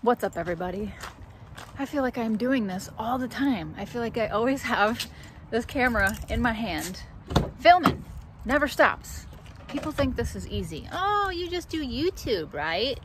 What's up, everybody? I feel like I'm doing this all the time. I feel like I always have this camera in my hand, filming, never stops. People think this is easy. Oh, you just do YouTube, right?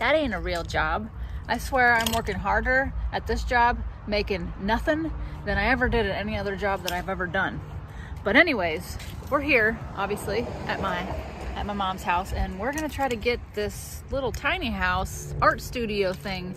That ain't a real job. I swear I'm working harder at this job making nothing than I ever did at any other job that I've ever done. But anyways, we're here, obviously, at my mom's house, and we're gonna try to get this little tiny house art studio thing,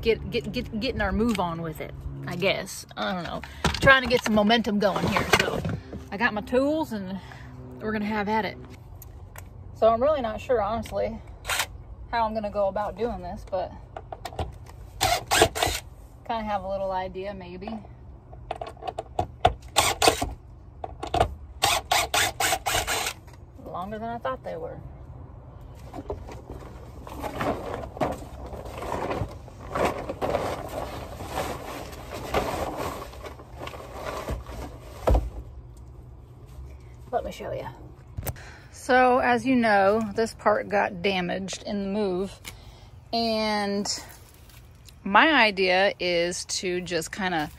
getting our move on with it, I guess. I don't know, trying to get some momentum going here. So I got my tools and we're gonna have at it. So I'm really not sure, honestly, how I'm gonna go about doing this, but kind of have a little idea maybe. Longer than I thought they were. Let me show you. So as you know, this part got damaged in the move, and my idea is to just kind of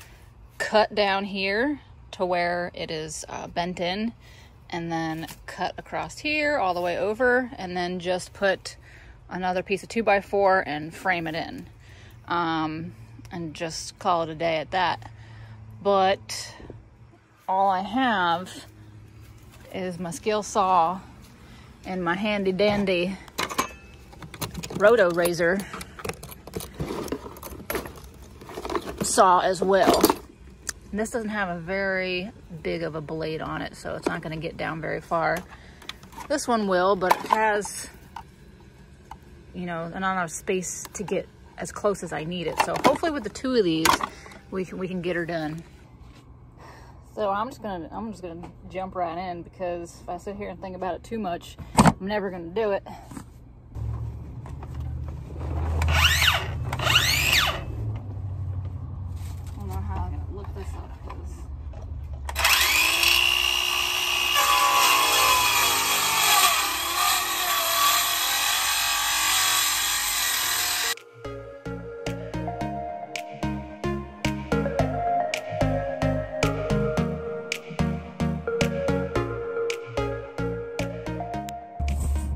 cut down here to where it is bent in, and then cut across here all the way over, and then just put another piece of 2x4 and frame it in, and just call it a day at that. But all I have is my skill saw and my handy dandy roto razor saw as well. This doesn't have a very big of a blade on it, so it's not going to get down very far. This one will, but it has, you know, not enough space to get as close as I need it. So hopefully with the two of these, we can get her done. So I'm just gonna jump right in, because if I sit here and think about it too much, I'm never gonna do it.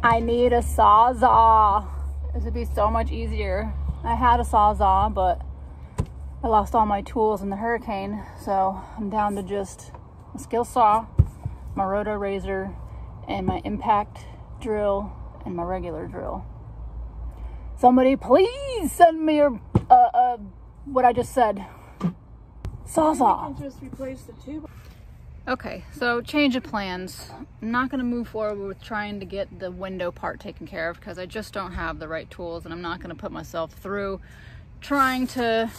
I need a sawzall. This would be so much easier. I had a sawzall, but I lost all my tools in the hurricane, so I'm down to just a skill saw, my roto razor, and my impact drill, and my regular drill. Somebody please send me a what I just said. Sawzall. You can just replace the tube. Okay, so change of plans. I'm not gonna move forward with trying to get the window part taken care of, because I just don't have the right tools, and I'm not gonna put myself through trying to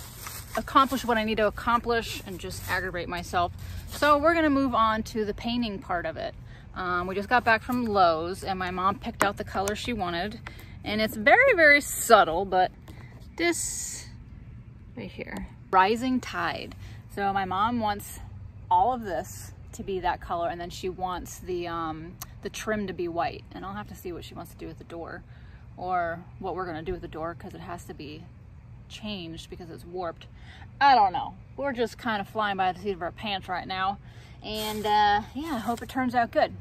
accomplish what I need to accomplish and just aggravate myself. So we're gonna move on to the painting part of it. We just got back from Lowe's, and my mom picked out the color she wanted, and it's very, very subtle, but this right here, Rising Tide. So my mom wants all of this to be that color, and then she wants the trim to be white, and I'll have to see what she wants to do with the door, or what we're gonna do with the door, because it has to be changed because it's warped. I don't know, we're just kind of flying by the seat of our pants right now, and yeah, I hope it turns out good.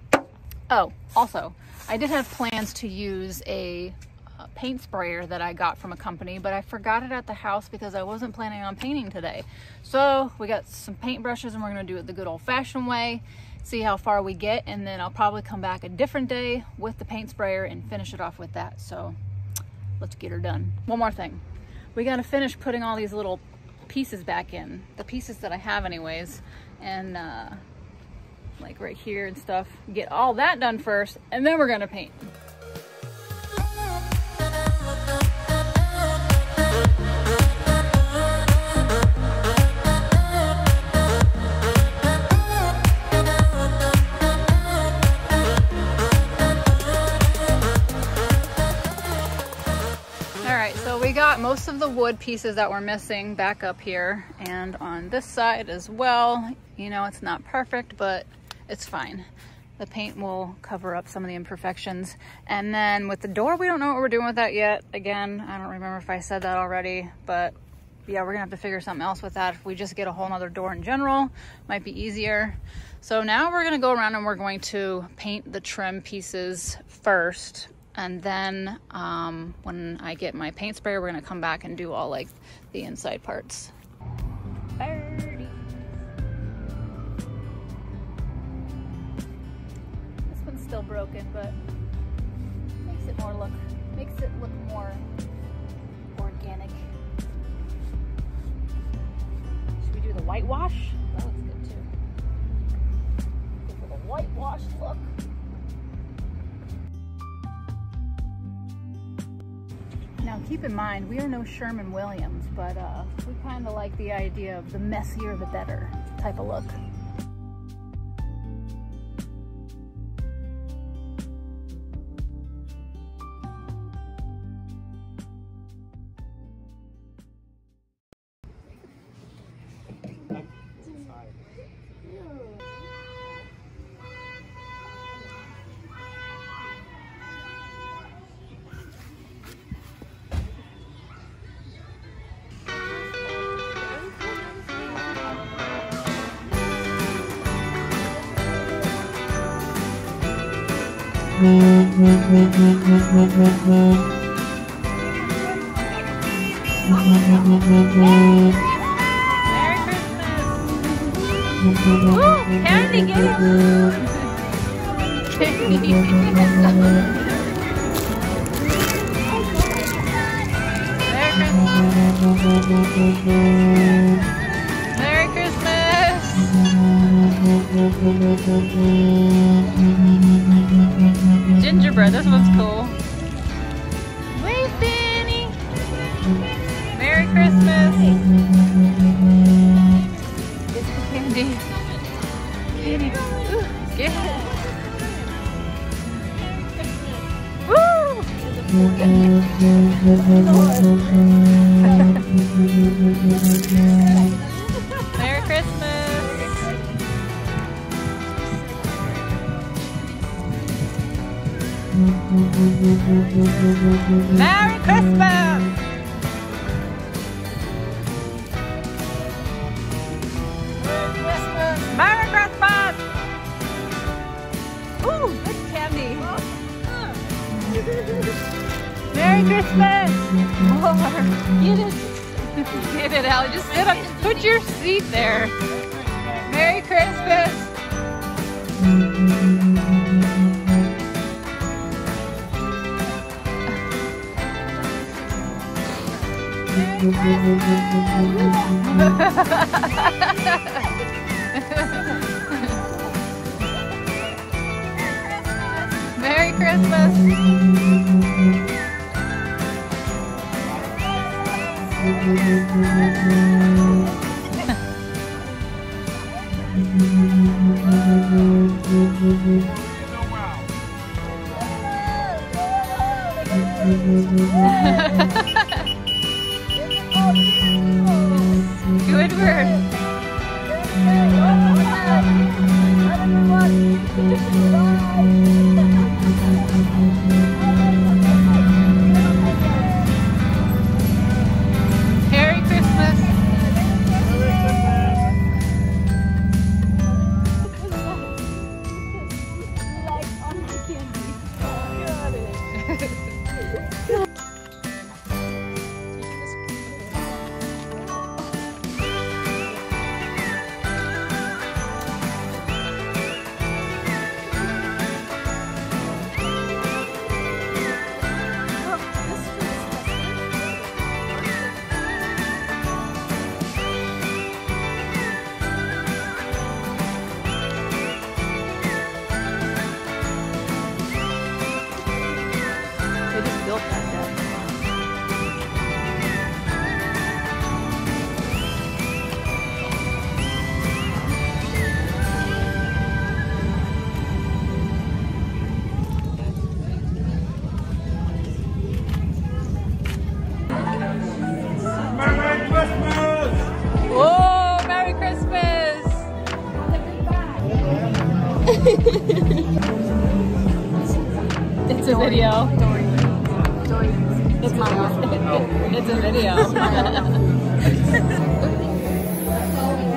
Oh, also, I did have plans to use a paint sprayer that I got from a company, but I forgot it at the house because I wasn't planning on painting today. So we got some paintbrushes, and we're gonna do it the good old-fashioned way, see how far we get, and then I'll probably come back a different day with the paint sprayer and finish it off with that. So let's get her done. One more thing, we gotta finish putting all these little pieces back in, the pieces that I have anyways, and like right here and stuff, get all that done first, and then we're gonna paint. Most of the wood pieces that were missing back up here, and on this side as well. You know, it's not perfect, but it's fine. The paint will cover up some of the imperfections. And then with the door, we don't know what we're doing with that yet. Again, I don't remember if I said that already, but yeah, we're gonna have to figure something else with that. If we just get a whole nother door in general, might be easier. So now we're gonna go around and we're going to paint the trim pieces first. And then when I get my paint sprayer, we're gonna come back and do all like the inside parts. Birdie. This one's still broken, but makes it look more organic. Should we do the whitewash? That looks good too. Go for the whitewash look. Now keep in mind, we are no Sherwin Williams, but we kind of like the idea of the messier the better type of look. Gingerbread, this one's cool. Wait, Benny! Merry Christmas! It's the candy. Benny, get it! Woo! Merry Christmas! Merry Christmas! Merry Christmas! Merry Christmas! Ooh, good candy! Merry Christmas! Oh, get it out! Just sit up, put your seat there. Merry Christmas! Merry Christmas! Good word. Merry Christmas. video. It's my It's a video.